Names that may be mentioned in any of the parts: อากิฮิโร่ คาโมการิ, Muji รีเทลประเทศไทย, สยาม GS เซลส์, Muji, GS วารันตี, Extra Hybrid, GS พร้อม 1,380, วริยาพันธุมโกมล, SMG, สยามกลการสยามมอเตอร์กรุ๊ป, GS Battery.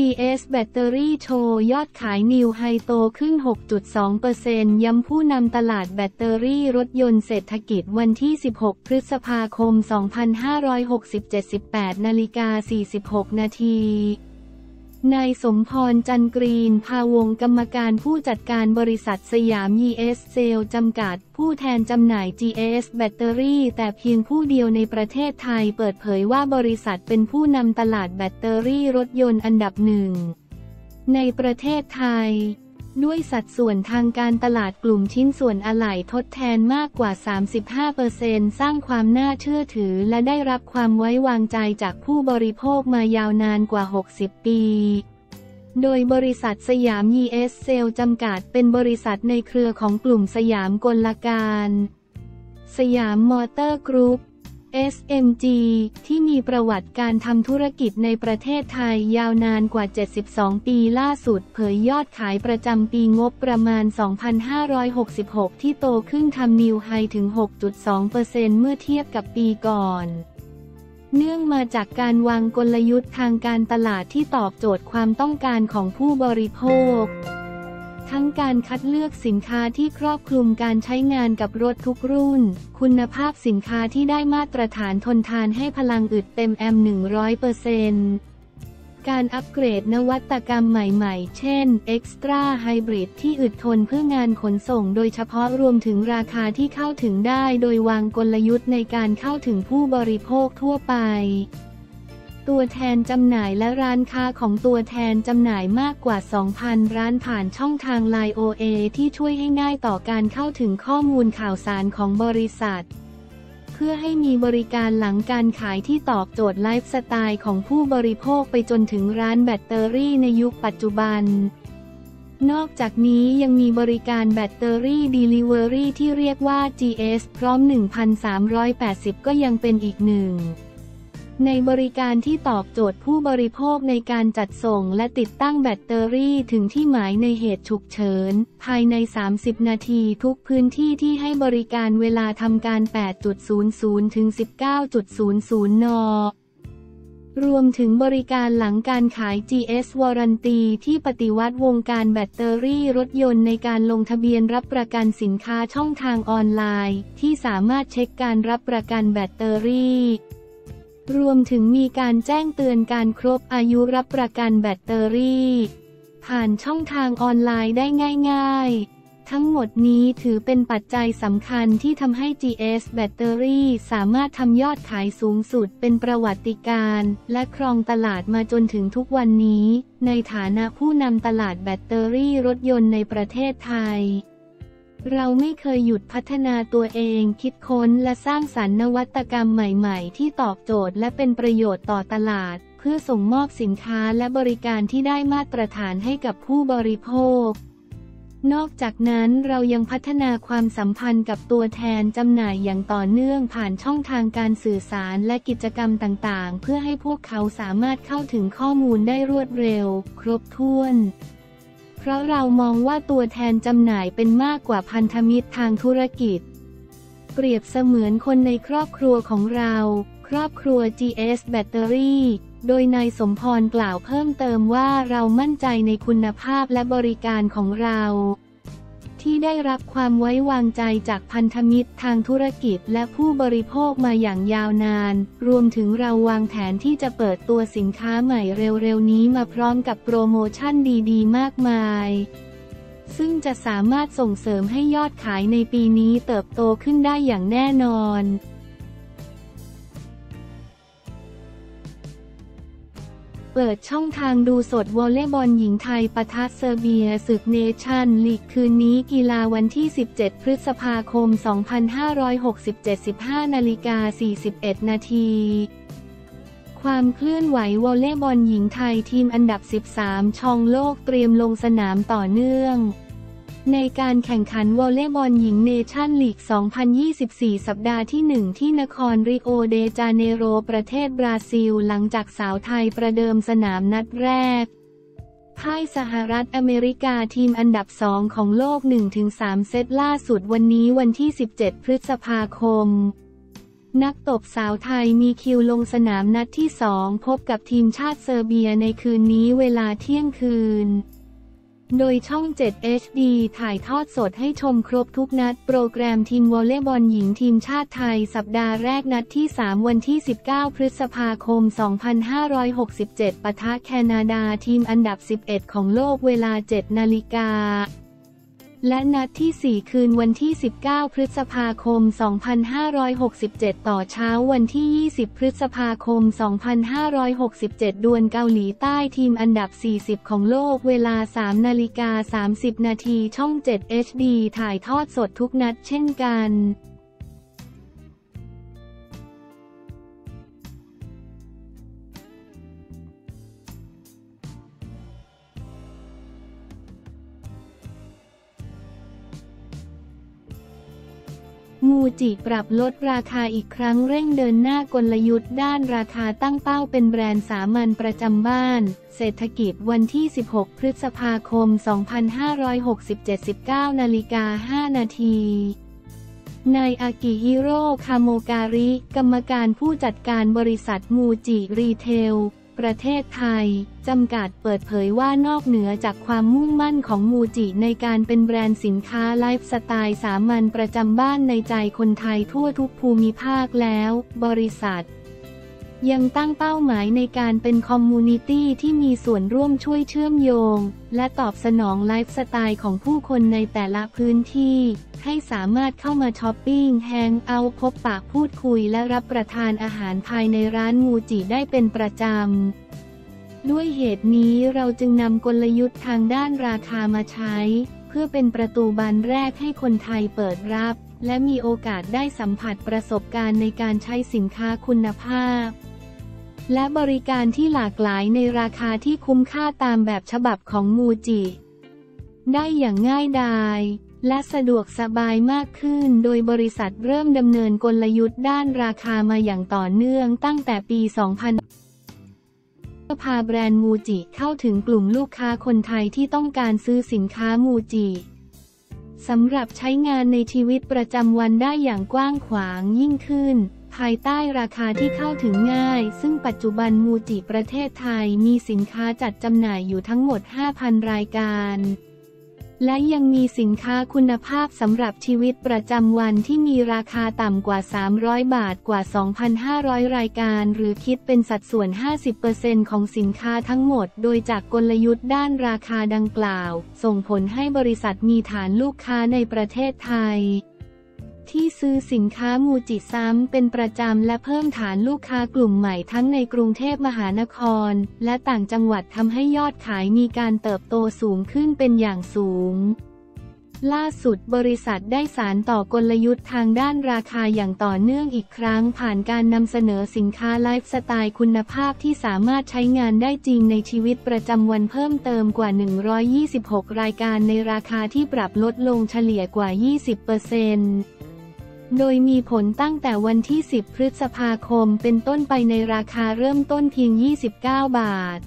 GS Battery โชว์ยอดขายนิวไฮโตขึ้น 6.2% ย้ำผู้นำตลาดแบตเตอรี่รถยนต์เศรษฐกิจวันที่16พฤษภาคม2567 18:46 นาทีนายสมพร จันทร์กรีนภาวงศ์กรรมการผู้จัดการบริษัทสยาม GS เซลส์จำกัดผู้แทนจำหน่าย GS แบตเตอรี่แต่เพียงผู้เดียวในประเทศไทยเปิดเผยว่าบริษัทเป็นผู้นำตลาดแบตเตอรี่รถยนต์อันดับหนึ่งในประเทศไทยด้วยสัดส่วนทางการตลาดกลุ่มชิ้นส่วนอะไหล่ทดแทนมากกว่า 35% สร้างความน่าเชื่อถือและได้รับความไว้วางใจจากผู้บริโภคมายาวนานกว่า 60 ปีโดยบริษัทสยาม GS เซลส์จำกัดเป็นบริษัทในเครือของกลุ่มสยามกลการสยามมอเตอร์กรุ๊ปSMG ที่มีประวัติการทำธุรกิจในประเทศไทยยาวนานกว่า 72 ปีล่าสุดเผยยอดขายประจำปีงบประมาณ 2,566 ที่โตขึ้นทำนิวไฮถึง 6.2% เมื่อเทียบกับปีก่อนเนื่องมาจากการวางกลยุทธ์ทางการตลาดที่ตอบโจทย์ความต้องการของผู้บริโภคทั้งการคัดเลือกสินค้าที่ครอบคลุมการใช้งานกับรถทุกรุ่นคุณภาพสินค้าที่ได้มาตรฐานทนทานให้พลังอึดเต็มแอมป์ 100% การอัปเกรดนวัตกรรมใหม่ๆเช่น Extra Hybrid ที่อึดทนเพื่องานขนส่งโดยเฉพาะรวมถึงราคาที่เข้าถึงได้โดยวางกลยุทธ์ในการเข้าถึงผู้บริโภคทั่วไปตัวแทนจำหน่ายและร้านค้าของตัวแทนจำหน่ายมากกว่า 2,000 ร้านผ่านช่องทาง Line OA ที่ช่วยให้ง่ายต่อการเข้าถึงข้อมูลข่าวสารของบริษัทเพื่อให้มีบริการหลังการขายที่ตอบโจทย์ไลฟ์สไตล์ของผู้บริโภคไปจนถึงร้านแบตเตอรี่ในยุคปัจจุบันนอกจากนี้ยังมีบริการแบตเตอรี่ Delivery ที่เรียกว่า GS พร้อม 1,380 ก็ยังเป็นอีกหนึ่งในบริการที่ตอบโจทย์ผู้บริโภคในการจัดส่งและติดตั้งแบตเตอรี่ถึงที่หมายในเหตุฉุกเฉินภายใน 30 นาทีทุกพื้นที่ที่ให้บริการเวลาทำการ 8.00 ถึง 19.00 น.รวมถึงบริการหลังการขาย GS วารันตีที่ปฏิวัติวงการแบตเตอรี่รถยนต์ในการลงทะเบียนรับประกันสินค้าช่องทางออนไลน์ที่สามารถเช็คการรับประกันแบตเตอรี่รวมถึงมีการแจ้งเตือนการครบอายุรับประกันแบตเตอรี่ผ่านช่องทางออนไลน์ได้ง่ายๆทั้งหมดนี้ถือเป็นปัจจัยสำคัญที่ทำให้ GS แบตเตอรี่สามารถทำยอดขายสูงสุดเป็นประวัติการณ์และครองตลาดมาจนถึงทุกวันนี้ในฐานะผู้นำตลาดแบตเตอรี่รถยนต์ในประเทศไทยเราไม่เคยหยุดพัฒนาตัวเองคิดค้นและสร้างสรรค์นวัตกรรมใหม่ๆที่ตอบโจทย์และเป็นประโยชน์ต่อตลาดเพื่อส่งมอบสินค้าและบริการที่ได้มาตรฐานให้กับผู้บริโภคนอกจากนั้นเรายังพัฒนาความสัมพันธ์กับตัวแทนจำหน่ายอย่างต่อเนื่องผ่านช่องทางการสื่อสารและกิจกรรมต่างๆเพื่อให้พวกเขาสามารถเข้าถึงข้อมูลได้รวดเร็วครบถ้วนเพราะเรามองว่าตัวแทนจำหน่ายเป็นมากกว่าพันธมิตรทางธุรกิจเปรียบเสมือนคนในครอบครัวของเราครอบครัว GS Battery โดยนายสมพรกล่าวเพิ่มเติมว่าเรามั่นใจในคุณภาพและบริการของเราที่ได้รับความไว้วางใจจากพันธมิตรทางธุรกิจและผู้บริโภคมาอย่างยาวนานรวมถึงเราวางแผนที่จะเปิดตัวสินค้าใหม่เร็วๆนี้มาพร้อมกับโปรโมชั่นดีๆมากมายซึ่งจะสามารถส่งเสริมให้ยอดขายในปีนี้เติบโตขึ้นได้อย่างแน่นอนเปิดช่องทางดูสดวอลเลย์บอลหญิงไทยปะทะเซอร์เบียศึกเนชั่นลีกคืนนี้กีฬาวันที่17พฤษภาคม2567 15:41 นาทีความเคลื่อนไหววอลเลย์บอลหญิงไทยทีมอันดับ13ช่องโลกเตรียมลงสนามต่อเนื่องในการแข่งขันวอลเลย์บอลหญิงเนชั่นลีก 2024 สัปดาห์ที่1ที่นครริโอเดจาเนโรประเทศบราซิลหลังจากสาวไทยประเดิมสนามนัดแรกพ่ายสหรัฐอเมริกาทีมอันดับ2ของโลก 1-3 เซตล่าสุดวันนี้วันที่17พฤษภาคม นักตบสาวไทยมีคิวลงสนามนัดที่2พบกับทีมชาติเซอร์เบียในคืนนี้เวลาเที่ยงคืนโดยช่อง 7 HD ถ่ายทอดสดให้ชมครบทุกนัดโปรแกรมทีมวอลเลย์บอลหญิงทีมชาติไทยสัปดาห์แรกนัดที่3วันที่19พฤษภาคม2567ปะทะแคนาดาทีมอันดับ11ของโลกเวลา 7 นาฬิกาและนัดที่4คืนวันที่19พฤษภาคม2567ต่อเช้าวันที่20พฤษภาคม2567ดวลเกาหลีใต้ทีมอันดับ40ของโลกเวลา 3:30 นาทีช่อง 7 HD ถ่ายทอดสดทุกนัดเช่นกันMuji ปรับลดราคาอีกครั้งเร่งเดินหน้ากลยุทธ์ด้านราคาตั้งเป้าเป็นแบรนด์สามัญประจำบ้านเศรษฐกิจวันที่16พฤษภาคม2567 19 นาฬิกา 5 นาทีนายอากิฮิโร่ คาโมการิกรรมการผู้จัดการบริษัท Muji รีเทลประเทศไทยจำกัดเปิดเผยว่านอกเหนือจากความมุ่งมั่นของมูจิในการเป็นแบรนด์สินค้าไลฟ์สไตล์สามัญประจำบ้านในใจคนไทยทั่วทุกภูมิภาคแล้วบริษัทยังตั้งเป้าหมายในการเป็นคอมมูนิตี้ที่มีส่วนร่วมช่วยเชื่อมโยงและตอบสนองไลฟ์สไตล์ของผู้คนในแต่ละพื้นที่ให้สามารถเข้ามาช้อปปิ้งแฮงเอาท์พบปะพูดคุยและรับประทานอาหารภายในร้านมูจิได้เป็นประจำด้วยเหตุนี้เราจึงนำกลยุทธ์ทางด้านราคามาใช้เพื่อเป็นประตูบานแรกให้คนไทยเปิดรับและมีโอกาสได้สัมผัสประสบการณ์ในการใช้สินค้าคุณภาพและบริการที่หลากหลายในราคาที่คุ้มค่าตามแบบฉบับของมูจิได้อย่างง่ายดายและสะดวกสบายมากขึ้นโดยบริษัทเริ่มดำเนินกลยุทธ์ด้านราคามาอย่างต่อเนื่องตั้งแต่ปี 2000เพื่อพาแบรนด์มูจิเข้าถึงกลุ่มลูกค้าคนไทยที่ต้องการซื้อสินค้ามูจิสำหรับใช้งานในชีวิตประจำวันได้อย่างกว้างขวางยิ่งขึ้นภายใต้ราคาที่เข้าถึงง่ายซึ่งปัจจุบันมูจิประเทศไทยมีสินค้าจัดจำหน่ายอยู่ทั้งหมด 5,000 รายการและยังมีสินค้าคุณภาพสำหรับชีวิตประจำวันที่มีราคาต่ำกว่า300บาทกว่า 2,500 รายการหรือคิดเป็นสัดส่วน 50% ของสินค้าทั้งหมดโดยจากกลยุทธ์ด้านราคาดังกล่าวส่งผลให้บริษัทมีฐานลูกค้าในประเทศไทยที่ซื้อสินค้ามูจิซ้ำเป็นประจำและเพิ่มฐานลูกค้ากลุ่มใหม่ทั้งในกรุงเทพมหานครและต่างจังหวัดทำให้ยอดขายมีการเติบโตสูงขึ้นเป็นอย่างสูงล่าสุดบริษัทได้สานต่อกลยุทธ์ทางด้านราคาอย่างต่อเนื่องอีกครั้งผ่านการนำเสนอสินค้าไลฟ์สไตล์คุณภาพที่สามารถใช้งานได้จริงในชีวิตประจำวันเพิ่มเติมกว่า126รายการในราคาที่ปรับลดลงเฉลี่ยกว่า 20%โดยมีผลตั้งแต่วันที่10พฤษภาคมเป็นต้นไปในราคาเริ่มต้นเพียง29บาท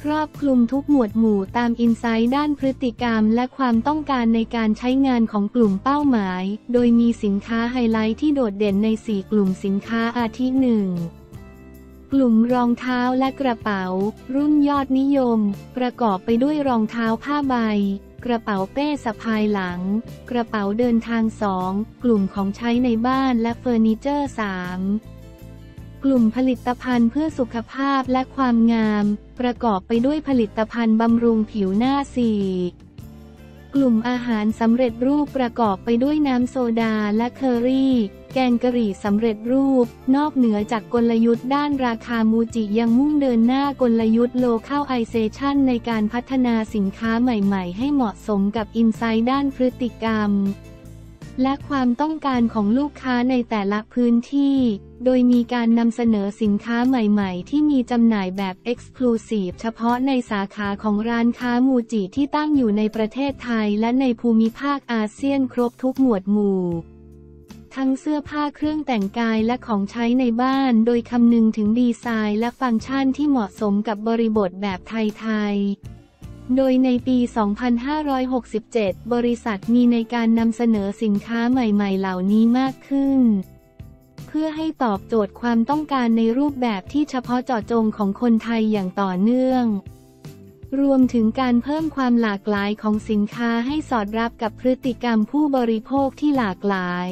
ครอบคลุมทุกหมวดหมู่ตามอินไซต์ด้านพฤติกรรมและความต้องการในการใช้งานของกลุ่มเป้าหมายโดยมีสินค้าไฮไลท์ที่โดดเด่นใน4กลุ่มสินค้าอาทิ 1. กลุ่มรองเท้าและกระเป๋ารุ่นยอดนิยมประกอบไปด้วยรองเท้าผ้าใบกระเป๋าเป้สะพายหลังกระเป๋าเดินทาง2กลุ่มของใช้ในบ้านและเฟอร์นิเจอร์3กลุ่มผลิตภัณฑ์เพื่อสุขภาพและความงามประกอบไปด้วยผลิตภัณฑ์บำรุงผิวหน้า4กลุ่มอาหารสำเร็จรูปประกอบไปด้วยน้ำโซดาและเคอรี่แกงกะหรี่สำเร็จรูปนอกเหนือจากกลยุทธ์ด้านราคามูจิยังมุ่งเดินหน้ากลยุทธ์ localization ในการพัฒนาสินค้าใหม่ๆให้เหมาะสมกับอินไซต์ด้านพฤติกรรมและความต้องการของลูกค้าในแต่ละพื้นที่โดยมีการนำเสนอสินค้าใหม่ๆที่มีจำหน่ายแบบ Exclusive เฉพาะในสาขาของร้านค้ามูจิที่ตั้งอยู่ในประเทศไทยและในภูมิภาคอาเซียนครบทุกหมวดหมู่ทั้งเสื้อผ้าเครื่องแต่งกายและของใช้ในบ้านโดยคำนึงถึงดีไซน์และฟังก์ชันที่เหมาะสมกับบริบทแบบไทยๆโดยในปี 2567 บริษัทมีในการนำเสนอสินค้าใหม่ๆเหล่านี้มากขึ้น พื่อให้ตอบโจทย์ความต้องการในรูปแบบที่เฉพาะเจาะจงของคนไทยอย่างต่อเนื่องรวมถึงการเพิ่มความหลากหลายของสินค้าให้สอดรับกับพฤติกรรมผู้บริโภคที่หลากหลาย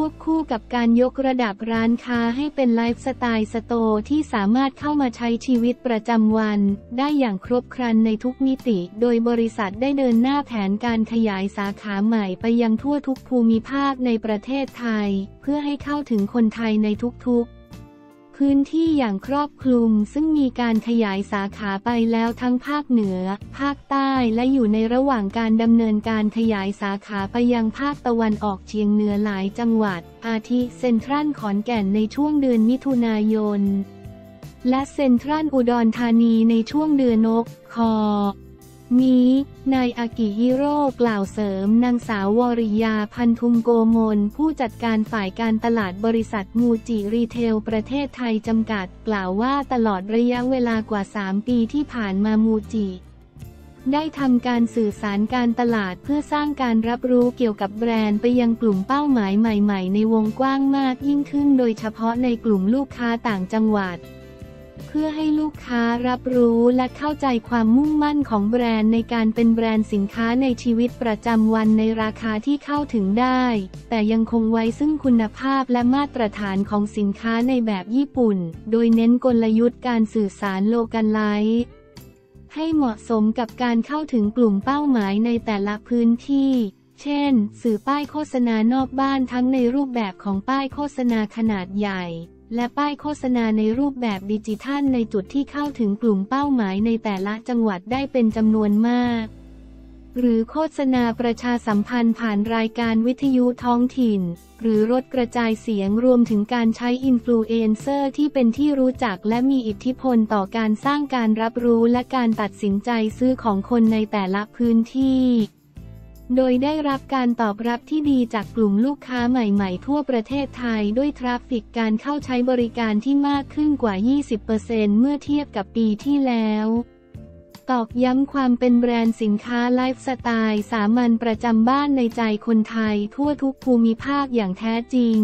ควบคู่กับการยกระดับร้านค้าให้เป็นไลฟ์สไตล์สโตร์ที่สามารถเข้ามาใช้ชีวิตประจำวันได้อย่างครบครันในทุกมิติโดยบริษัทได้เดินหน้าแผนการขยายสาขาใหม่ไปยังทั่วทุกภูมิภาคในประเทศไทยเพื่อให้เข้าถึงคนไทยในทุกพื้นที่อย่างครอบคลุมซึ่งมีการขยายสาขาไปแล้วทั้งภาคเหนือภาคใต้และอยู่ในระหว่างการดำเนินการขยายสาขาไปยังภาคตะวันออกเฉียงเหนือหลายจังหวัดอาทิเซ็นทรัลขอนแก่นในช่วงเดือนมิถุนายนและเซ็นทรัลอุดรธานีในช่วงเดือนมีนายอากิฮิโร่กล่าวเสริมนางสาววริยาพันธุมโกมลผู้จัดการฝ่ายการตลาดบริษัทมูจิรีเทลประเทศไทยจำกัดกล่าวว่าตลอดระยะเวลากว่า3ปีที่ผ่านมามูจิได้ทำการสื่อสารการตลาดเพื่อสร้างการรับรู้เกี่ยวกับแบรนด์ไปยังกลุ่มเป้าหมายใหม่ๆในวงกว้างมากยิ่งขึ้นโดยเฉพาะในกลุ่มลูกค้าต่างจังหวัดเพื่อให้ลูกค้ารับรู้และเข้าใจความมุ่งมั่นของแบรนด์ในการเป็นแบรนด์สินค้าในชีวิตประจำวันในราคาที่เข้าถึงได้แต่ยังคงไว้ซึ่งคุณภาพและมาตรฐานของสินค้าในแบบญี่ปุ่นโดยเน้นกลยุทธ์การสื่อสารโลแกนไลท์ให้เหมาะสมกับการเข้าถึงกลุ่มเป้าหมายในแต่ละพื้นที่เช่นสื่อป้ายโฆษณานอกบ้านทั้งในรูปแบบของป้ายโฆษณาขนาดใหญ่และป้ายโฆษณาในรูปแบบดิจิทัลในจุดที่เข้าถึงกลุ่มเป้าหมายในแต่ละจังหวัดได้เป็นจำนวนมากหรือโฆษณาประชาสัมพันธ์ผ่านรายการวิทยุท้องถิ่นหรือรถกระจายเสียงรวมถึงการใช้อินฟลูเอนเซอร์ที่เป็นที่รู้จักและมีอิทธิพลต่อการสร้างการรับรู้และการตัดสินใจซื้อของคนในแต่ละพื้นที่โดยได้รับการตอบรับที่ดีจากกลุ่มลูกค้าใหม่ๆทั่วประเทศไทยด้วยทราฟฟิกการเข้าใช้บริการที่มากขึ้นกว่า 20% เมื่อเทียบกับปีที่แล้วตอกย้ำความเป็นแบรนด์สินค้าไลฟ์สไตล์สามัญประจำบ้านในใจคนไทยทั่วทุกภูมิภาคอย่างแท้จริง